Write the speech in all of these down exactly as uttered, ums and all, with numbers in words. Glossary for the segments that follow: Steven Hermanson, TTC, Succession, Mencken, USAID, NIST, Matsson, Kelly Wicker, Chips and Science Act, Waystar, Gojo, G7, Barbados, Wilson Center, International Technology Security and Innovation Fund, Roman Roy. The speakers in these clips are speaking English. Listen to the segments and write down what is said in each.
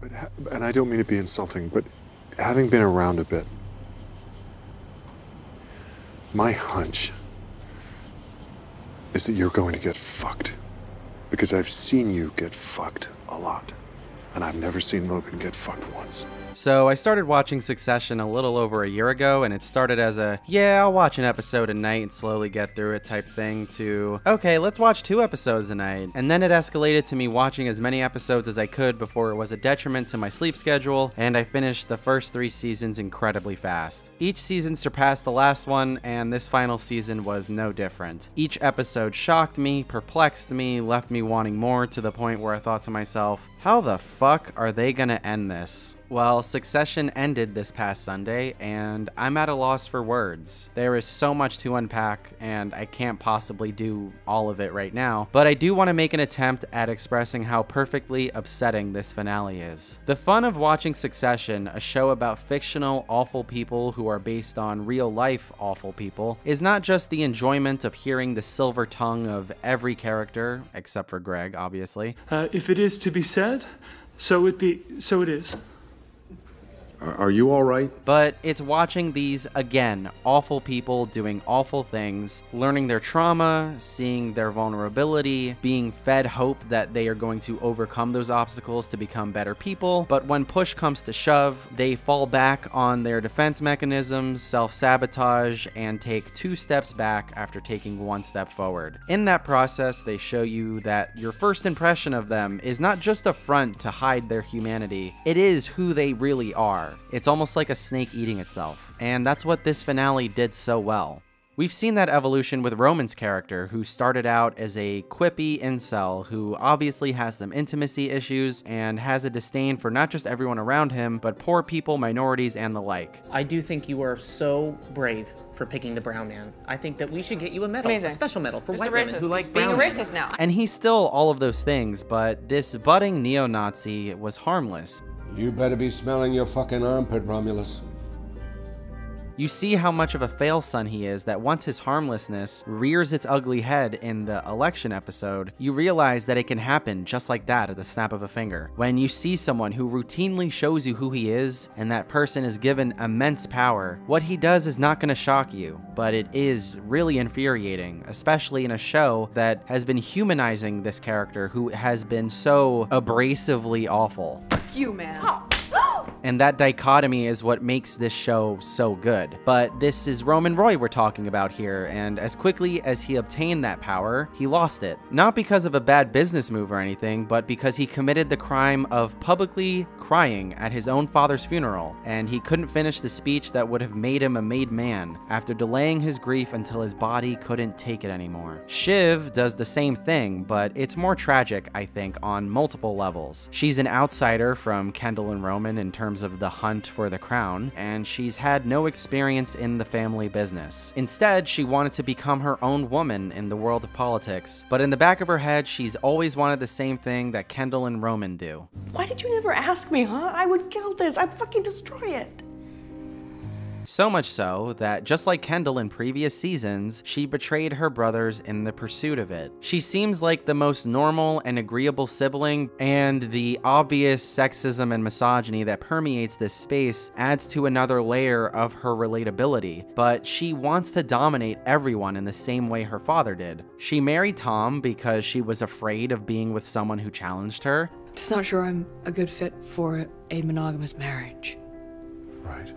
But, and I don't mean to be insulting, but having been around a bit, my hunch is that you're going to get fucked. Because I've seen you get fucked a lot. And I've never seen Logan get fucked once. So I started watching Succession a little over a year ago, and it started as a, yeah, I'll watch an episode a night and slowly get through it type thing, to, okay, let's watch two episodes a night. And then it escalated to me watching as many episodes as I could before it was a detriment to my sleep schedule, and I finished the first three seasons incredibly fast. Each season surpassed the last one, and this final season was no different. Each episode shocked me, perplexed me, left me wanting more, to the point where I thought to myself, how the fuck are they gonna end this? Well, Succession ended this past Sunday, and I'm at a loss for words. There is so much to unpack, and I can't possibly do all of it right now, but I do want to make an attempt at expressing how perfectly upsetting this finale is. The fun of watching Succession, a show about fictional, awful people who are based on real-life awful people, is not just the enjoyment of hearing the silver tongue of every character, except for Greg, obviously. Uh, if it is to be said, so it be, so it is. Are you all right? But it's watching these, again, awful people doing awful things, learning their trauma, seeing their vulnerability, being fed hope that they are going to overcome those obstacles to become better people. But when push comes to shove, they fall back on their defense mechanisms, self-sabotage, and take two steps back after taking one step forward. In that process, they show you that your first impression of them is not just a front to hide their humanity. It is who they really are. It's almost like a snake eating itself, and that's what this finale did so well. We've seen that evolution with Roman's character, who started out as a quippy incel who obviously has some intimacy issues and has a disdain for not just everyone around him, but poor people, minorities, and the like. I do think you are so brave for picking the brown man. I think that we should get you a medal, Amazing. a special medal for Just white women who like being a racist now. And he's still all of those things, but this budding neo-Nazi was harmless. You better be smelling your fucking armpit, Romulus. You see how much of a failson he is that once his harmlessness rears its ugly head in the election episode, you realize that it can happen just like that at the snap of a finger. When you see someone who routinely shows you who he is, and that person is given immense power, what he does is not going to shock you, but it is really infuriating, especially in a show that has been humanizing this character who has been so abrasively awful. Fuck you, man. Oh. And that dichotomy is what makes this show so good. But this is Roman Roy we're talking about here, and as quickly as he obtained that power, he lost it. Not because of a bad business move or anything, but because he committed the crime of publicly crying at his own father's funeral, and he couldn't finish the speech that would have made him a made man after delaying his grief until his body couldn't take it anymore. Shiv does the same thing, but it's more tragic, I think, on multiple levels. She's an outsider from Kendall and Roman in terms of the hunt for the crown, and she's had no experience in the family business. Instead, she wanted to become her own woman in the world of politics, but in the back of her head, she's always wanted the same thing that Kendall and Roman do. Why did you never ask me, huh? I would kill this. I'd fucking destroy it. So much so that, just like Kendall in previous seasons, she betrayed her brothers in the pursuit of it. She seems like the most normal and agreeable sibling, and the obvious sexism and misogyny that permeates this space adds to another layer of her relatability, but she wants to dominate everyone in the same way her father did. She married Tom because she was afraid of being with someone who challenged her. Just not sure I'm a good fit for a monogamous marriage. Right.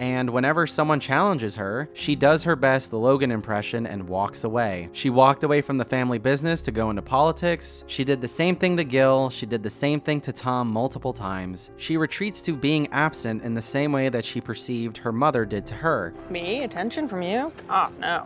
And whenever someone challenges her, she does her best Logan impression and walks away. She walked away from the family business to go into politics. She did the same thing to Gil. She did the same thing to Tom multiple times. She retreats to being absent in the same way that she perceived her mother did to her. Me? Attention from you? Oh, no.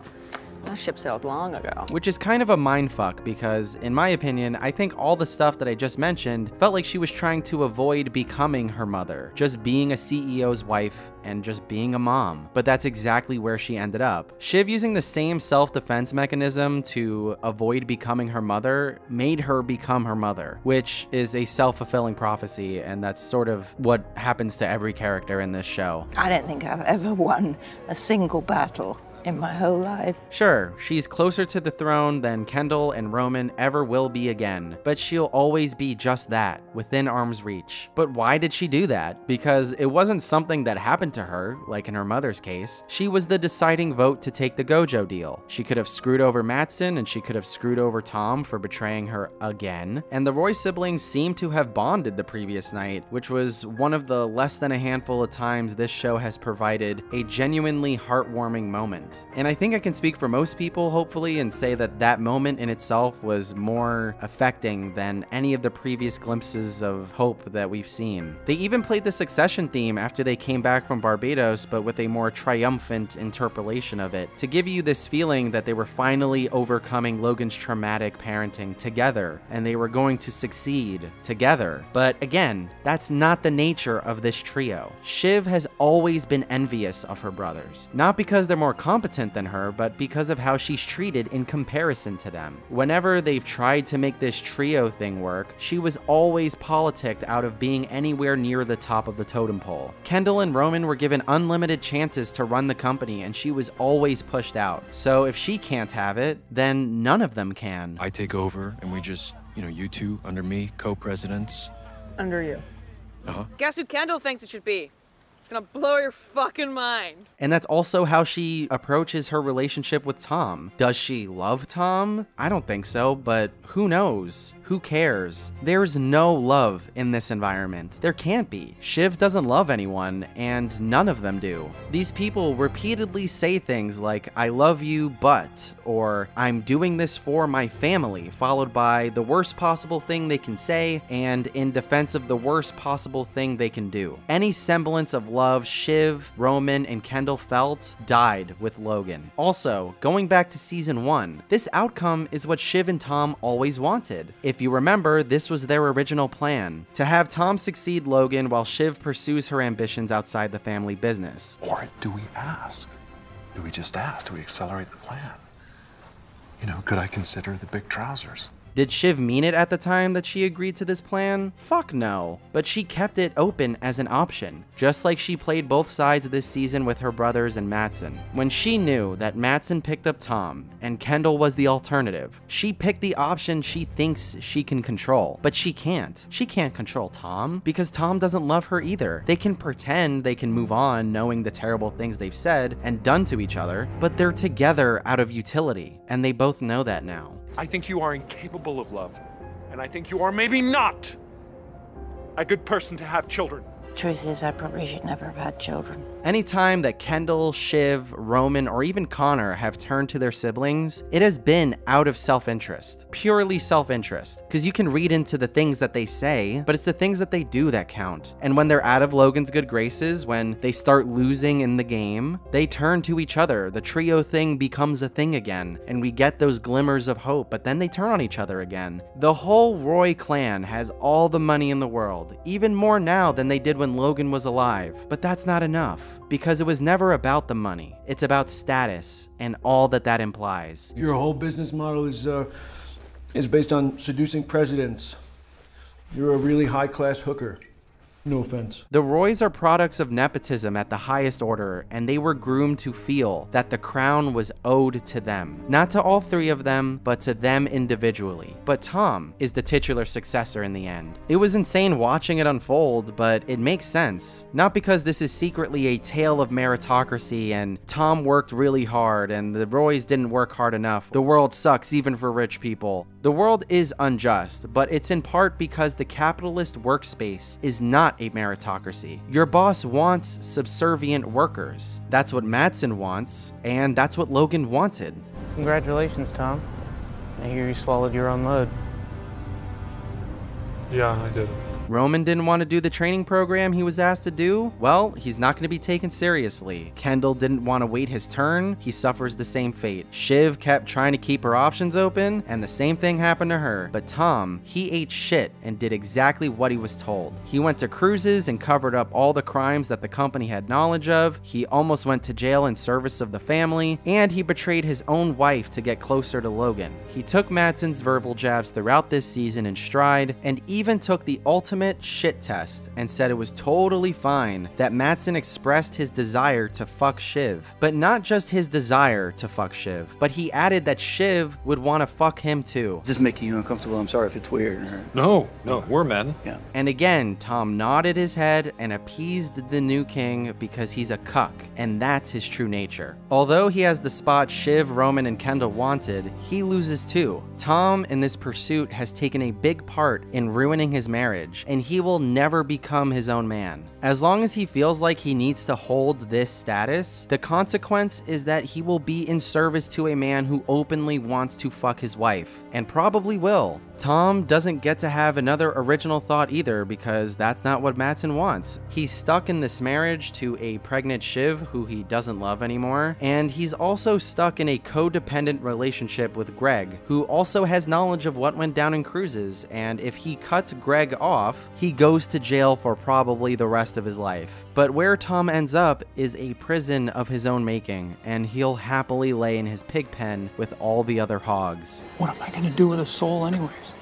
That ship sailed long ago. Which is kind of a mindfuck because, in my opinion, I think all the stuff that I just mentioned felt like she was trying to avoid becoming her mother, just being a C E O's wife and just being a mom. But that's exactly where she ended up. Shiv using the same self-defense mechanism to avoid becoming her mother made her become her mother, which is a self-fulfilling prophecy, and that's sort of what happens to every character in this show. I don't think I've ever won a single battle in my whole life. Sure, she's closer to the throne than Kendall and Roman ever will be again, but she'll always be just that, within arm's reach. But why did she do that? Because it wasn't something that happened to her, like in her mother's case. She was the deciding vote to take the Gojo deal. She could have screwed over Matsson, and she could have screwed over Tom for betraying her again, and the Roy siblings seem to have bonded the previous night, which was one of the less than a handful of times this show has provided a genuinely heartwarming moment. And I think I can speak for most people, hopefully, and say that that moment in itself was more affecting than any of the previous glimpses of hope that we've seen. They even played the Succession theme after they came back from Barbados, but with a more triumphant interpolation of it, to give you this feeling that they were finally overcoming Logan's traumatic parenting together, and they were going to succeed together. But again, that's not the nature of this trio. Shiv has always been envious of her brothers, not because they're more competent than her, but because of how she's treated in comparison to them. Whenever they've tried to make this trio thing work, she was always politicked out of being anywhere near the top of the totem pole. Kendall and Roman were given unlimited chances to run the company, and she was always pushed out. So if she can't have it, then none of them can. I take over, and we just, you know, you two under me, co-presidents. Under you. Uh-huh. Guess who Kendall thinks it should be? It's gonna blow your fucking mind. And that's also how she approaches her relationship with Tom. Does she love Tom? I don't think so, but who knows? Who cares? There's no love in this environment. There can't be. Shiv doesn't love anyone, and none of them do. These people repeatedly say things like, I love you, but, or I'm doing this for my family, followed by the worst possible thing they can say, and in defense of the worst possible thing they can do. Any semblance of love Shiv, Roman, and Kendall felt died with Logan. Also, going back to season one, this outcome is what Shiv and Tom always wanted. If you remember, this was their original plan, to have Tom succeed Logan while Shiv pursues her ambitions outside the family business. Or do we ask? Do we just ask? Do we accelerate the plan? You know, could I consider the big trousers? Did Shiv mean it at the time that she agreed to this plan? Fuck no. But she kept it open as an option, just like she played both sides this season with her brothers and Matsson. When she knew that Matsson picked up Tom and Kendall was the alternative, she picked the option she thinks she can control, but she can't. She can't control Tom because Tom doesn't love her either. They can pretend they can move on knowing the terrible things they've said and done to each other, but they're together out of utility, and they both know that now. I think you are incapable of love, and I think you are maybe not a good person to have children. Truth is, I probably should never have had children. Anytime that Kendall, Shiv, Roman, or even Connor have turned to their siblings, it has been out of self-interest, purely self-interest, because you can read into the things that they say, but it's the things that they do that count. And when they're out of Logan's good graces, when they start losing in the game, they turn to each other. The trio thing becomes a thing again, and we get those glimmers of hope, but then they turn on each other again. The whole Roy clan has all the money in the world, even more now than they did when when Logan was alive, but that's not enough, because it was never about the money. It's about status and all that that implies. Your whole business model is uh, is based on seducing presidents. You're a really high-class hooker. No offense. The Roys are products of nepotism at the highest order, and they were groomed to feel that the crown was owed to them. Not to all three of them, but to them individually. But Tom is the titular successor in the end. It was insane watching it unfold, but it makes sense. Not because this is secretly a tale of meritocracy and Tom worked really hard and the Roys didn't work hard enough. The world sucks even for rich people. The world is unjust, but it's in part because the capitalist workspace is not a meritocracy. Your boss wants subservient workers. That's what Matsson wants, and that's what Logan wanted. Congratulations, Tom. I hear you swallowed your own load. Yeah, I did. Roman didn't want to do the training program he was asked to do? Well, he's not going to be taken seriously. Kendall didn't want to wait his turn. He suffers the same fate. Shiv kept trying to keep her options open, and the same thing happened to her. But Tom, he ate shit and did exactly what he was told. He went to cruises and covered up all the crimes that the company had knowledge of. He almost went to jail in service of the family, and he betrayed his own wife to get closer to Logan. He took Matsson's verbal jabs throughout this season in stride, and even took the ultimate ultimate shit test and said it was totally fine that Matsson expressed his desire to fuck Shiv. But not just his desire to fuck Shiv, but he added that Shiv would want to fuck him too. Is this making you uncomfortable? I'm sorry if it's weird. Or... No, no, we're men. Yeah. And again, Tom nodded his head and appeased the new king because he's a cuck, and that's his true nature. Although he has the spot Shiv, Roman, and Kendall wanted, he loses too. Tom, in this pursuit, has taken a big part in ruining his marriage, and he will never become his own man. As long as he feels like he needs to hold this status, the consequence is that he will be in service to a man who openly wants to fuck his wife, and probably will. Tom doesn't get to have another original thought either, because that's not what Matsson wants. He's stuck in this marriage to a pregnant Shiv who he doesn't love anymore, and he's also stuck in a codependent relationship with Greg, who also has knowledge of what went down in cruises, and if he cuts Greg off, he goes to jail for probably the rest of his life. But where Tom ends up is a prison of his own making, and he'll happily lay in his pig pen with all the other hogs. What am I gonna do with a soul anyways?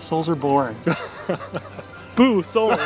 Souls are boring. Boo, souls!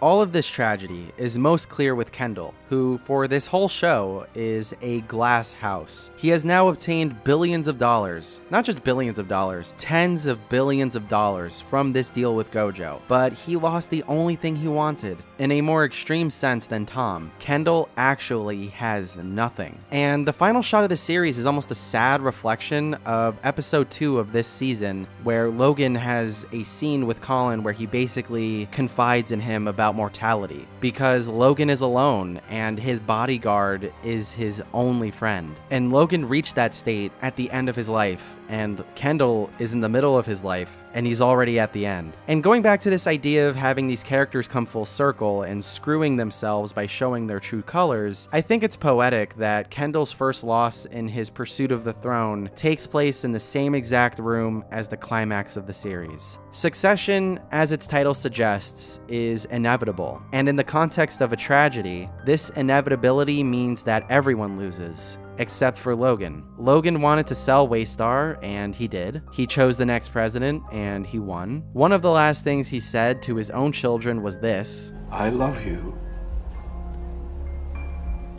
All of this tragedy is most clear with Kendall, who for this whole show is a glass house. He has now obtained billions of dollars, not just billions of dollars, tens of billions of dollars from this deal with Gojo, but he lost the only thing he wanted. In a more extreme sense than Tom, Kendall actually has nothing. And the final shot of the series is almost a sad reflection of episode two of this season, where Logan has a scene with Colin where he basically confides in him about mortality, because Logan is alone and his bodyguard is his only friend. And Logan reached that state at the end of his life, and Kendall is in the middle of his life, and he's already at the end. And going back to this idea of having these characters come full circle and screwing themselves by showing their true colors, I think it's poetic that Kendall's first loss in his pursuit of the throne takes place in the same exact room as the climax of the series. Succession, as its title suggests, is inevitable, and in the context of a tragedy, this inevitability means that everyone loses. Except for Logan. Logan wanted to sell Waystar, and he did. He chose the next president, and he won. One of the last things he said to his own children was this: I love you,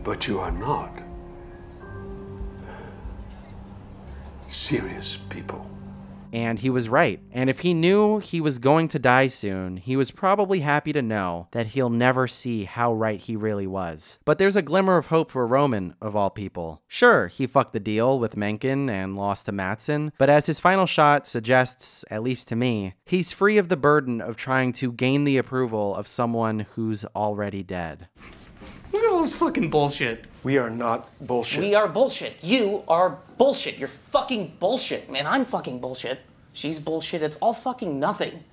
but you are not serious people. And he was right. And if he knew he was going to die soon, he was probably happy to know that he'll never see how right he really was. But there's a glimmer of hope for Roman, of all people. Sure, he fucked the deal with Mencken and lost to Matsson, but as his final shot suggests, at least to me, he's free of the burden of trying to gain the approval of someone who's already dead. Look at all this fucking bullshit. We are not bullshit. We are bullshit. You are bullshit. You're fucking bullshit, man. I'm fucking bullshit. She's bullshit. It's all fucking nothing.